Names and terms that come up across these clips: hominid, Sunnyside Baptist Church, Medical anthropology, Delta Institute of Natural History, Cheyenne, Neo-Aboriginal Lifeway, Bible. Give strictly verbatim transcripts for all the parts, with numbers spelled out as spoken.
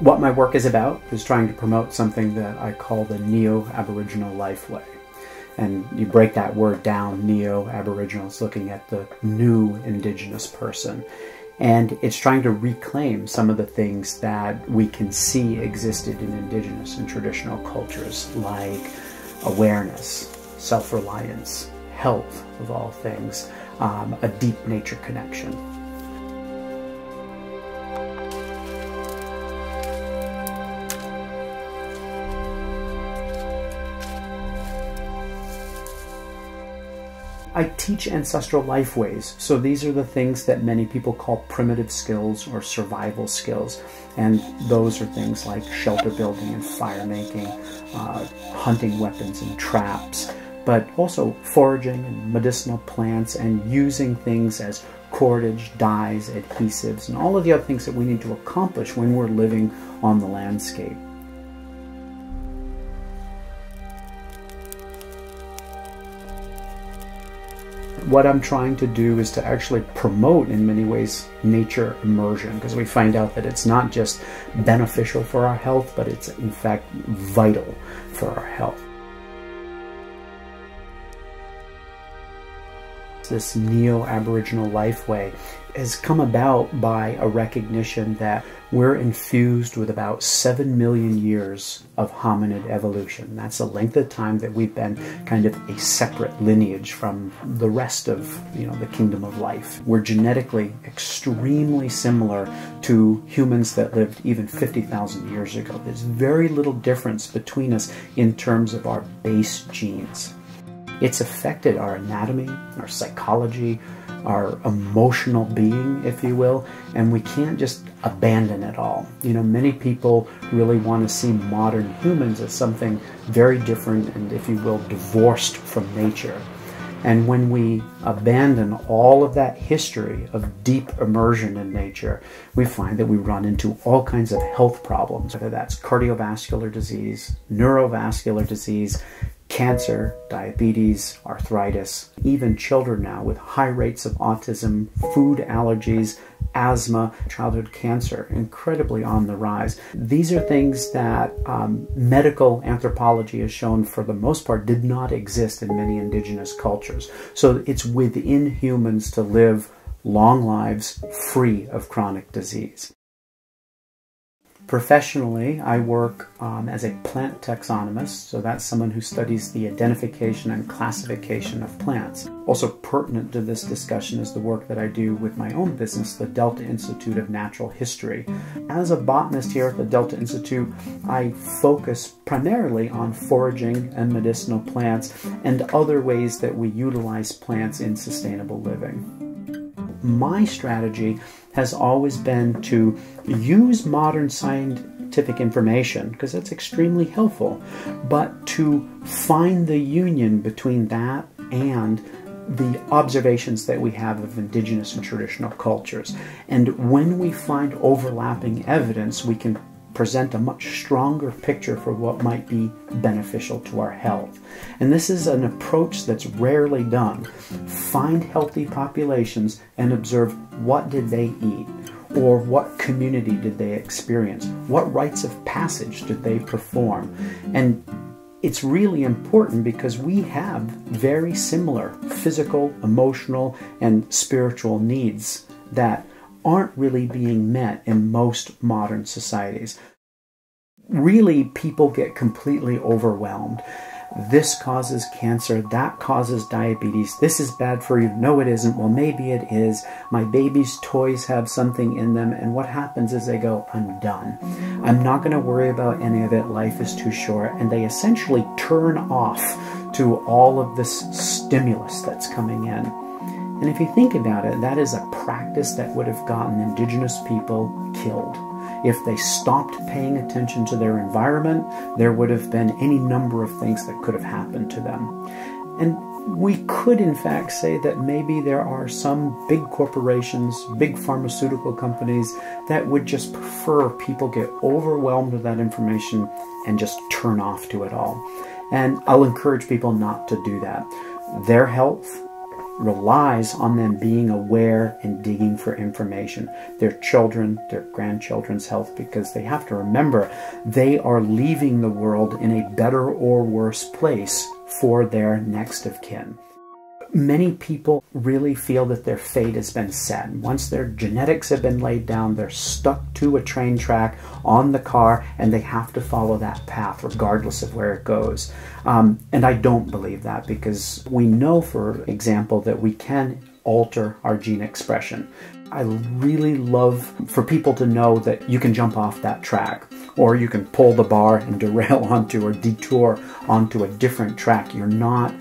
What my work is about is trying to promote something that I call the Neo-Aboriginal Lifeway. And you break that word down, Neo-Aboriginal is looking at the new Indigenous person. And it's trying to reclaim some of the things that we can see existed in Indigenous and traditional cultures, like awareness, self-reliance, health of all things, um, a deep nature connection. I teach ancestral lifeways, so these are the things that many people call primitive skills or survival skills, and those are things like shelter building and fire making, uh, hunting weapons and traps, but also foraging and medicinal plants and using things as cordage, dyes, adhesives, and all of the other things that we need to accomplish when we're living on the landscape. What I'm trying to do is to actually promote, in many ways, nature immersion, because we find out that it's not just beneficial for our health, but it's in fact vital for our health. This Neo-Aboriginal Lifeway has come about by a recognition that we're infused with about seven million years of hominid evolution. That's the length of time that we've been kind of a separate lineage from the rest of, you know, the kingdom of life. We're genetically extremely similar to humans that lived even fifty thousand years ago. There's very little difference between us in terms of our base genes. It's affected our anatomy, our psychology, our emotional being, if you will, and we can't just abandon it all. You know, many people really want to see modern humans as something very different and, if you will, divorced from nature. And when we abandon all of that history of deep immersion in nature, we find that we run into all kinds of health problems, whether that's cardiovascular disease, neurovascular disease, cancer, diabetes, arthritis, even children now with high rates of autism, food allergies, asthma, childhood cancer, incredibly on the rise. These are things that um, medical anthropology has shown, for the most part, did not exist in many Indigenous cultures. So it's within humans to live long lives free of chronic disease. Professionally, I work um, as a plant taxonomist, so that's someone who studies the identification and classification of plants. Also pertinent to this discussion is the work that I do with my own business, the Delta Institute of Natural History. As a botanist here at the Delta Institute, I focus primarily on foraging and medicinal plants and other ways that we utilize plants in sustainable living. My strategy has always been to use modern scientific information, because that's extremely helpful, but to find the union between that and the observations that we have of Indigenous and traditional cultures. And when we find overlapping evidence, we can present a much stronger picture for what might be beneficial to our health. And this is an approach that's rarely done. Find healthy populations and observe, what did they eat? Or what community did they experience? What rites of passage did they perform? And it's really important, because we have very similar physical, emotional, and spiritual needs that aren't really being met in most modern societies. Really, people get completely overwhelmed. This causes cancer, that causes diabetes, this is bad for you, no it isn't, well maybe it is, my baby's toys have something in them, and what happens is they go, I'm done. I'm not going to worry about any of it, life is too short, and they essentially turn off to all of this stimulus that's coming in. And if you think about it, that is a practice that would have gotten Indigenous people killed. If they stopped paying attention to their environment, there would have been any number of things that could have happened to them. And we could, in fact, say that maybe there are some big corporations, big pharmaceutical companies, that would just prefer people get overwhelmed with that information and just turn off to it all. And I'll encourage people not to do that. Their health relies on them being aware and digging for information. Their children, their grandchildren's health, because they have to remember they are leaving the world in a better or worse place for their next of kin. Many people really feel that their fate has been set. Once their genetics have been laid down, they're stuck to a train track on the car, and they have to follow that path regardless of where it goes. Um, and I don't believe that, because we know, for example, that we can alter our gene expression. I really love for people to know that you can jump off that track, or you can pull the bar and derail onto or detour onto a different track. You're not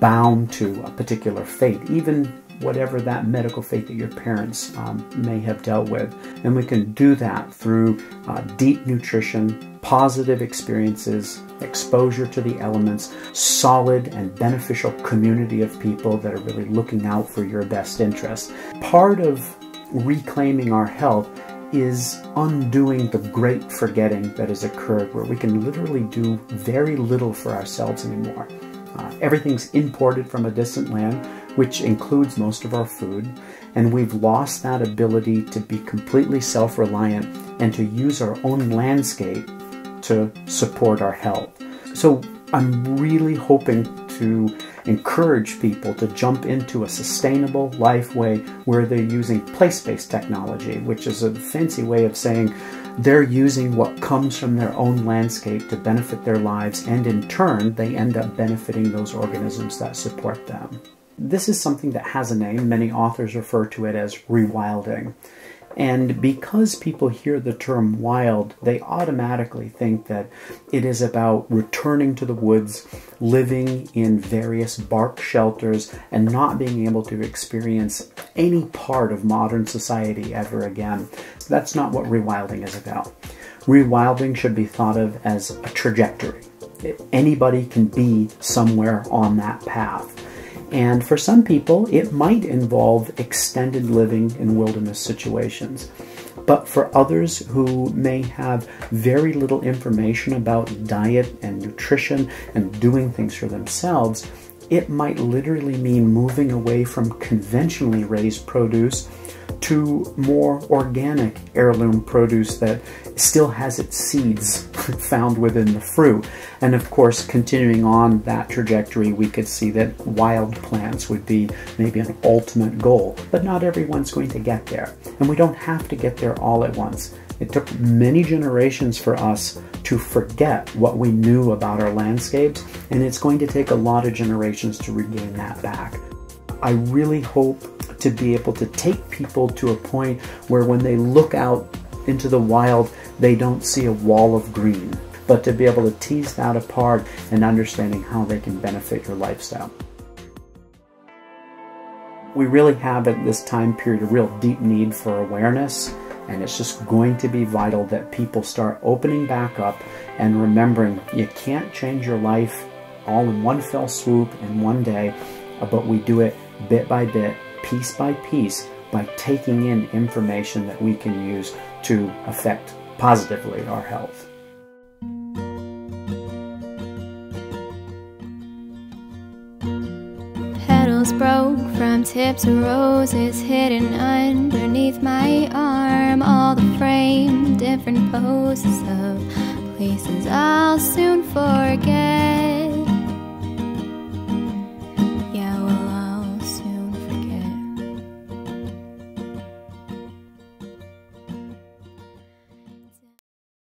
bound to a particular fate, even whatever that medical fate that your parents um, may have dealt with. And we can do that through uh, deep nutrition, positive experiences, exposure to the elements, solid and beneficial community of people that are really looking out for your best interest. Part of reclaiming our health is undoing the great forgetting that has occurred, where we can literally do very little for ourselves anymore. Uh, everything's imported from a distant land, which includes most of our food, and we've lost that ability to be completely self-reliant and to use our own landscape to support our health. So I'm really hoping to encourage people to jump into a sustainable life way where they're using place-based technology, which is a fancy way of saying they're using what comes from their own landscape to benefit their lives, and in turn, they end up benefiting those organisms that support them. This is something that has a name. Many authors refer to it as rewilding. And because people hear the term wild, they automatically think that it is about returning to the woods, living in various bark shelters, and not being able to experience any part of modern society ever again. That's not what rewilding is about. Rewilding should be thought of as a trajectory. Anybody can be somewhere on that path. And for some people, it might involve extended living in wilderness situations. But for others who may have very little information about diet and nutrition and doing things for themselves, it might literally mean moving away from conventionally raised produce to more organic heirloom produce that still has its seeds found within the fruit. And of course, continuing on that trajectory, we could see that wild plants would be maybe an ultimate goal, but not everyone's going to get there. And we don't have to get there all at once. It took many generations for us to forget what we knew about our landscapes, and it's going to take a lot of generations to regain that back. I really hope to be able to take people to a point where when they look out into the wild, they don't see a wall of green, but to be able to tease that apart and understanding how they can benefit your lifestyle. We really have at this time period a real deep need for awareness, and it's just going to be vital that people start opening back up and remembering you can't change your life all in one fell swoop in one day, but we do it bit by bit, piece by piece, by taking in information that we can use to affect positively our health. Petals broke from tips of roses hidden underneath my arm. All the framed different poses of places I'll soon forget.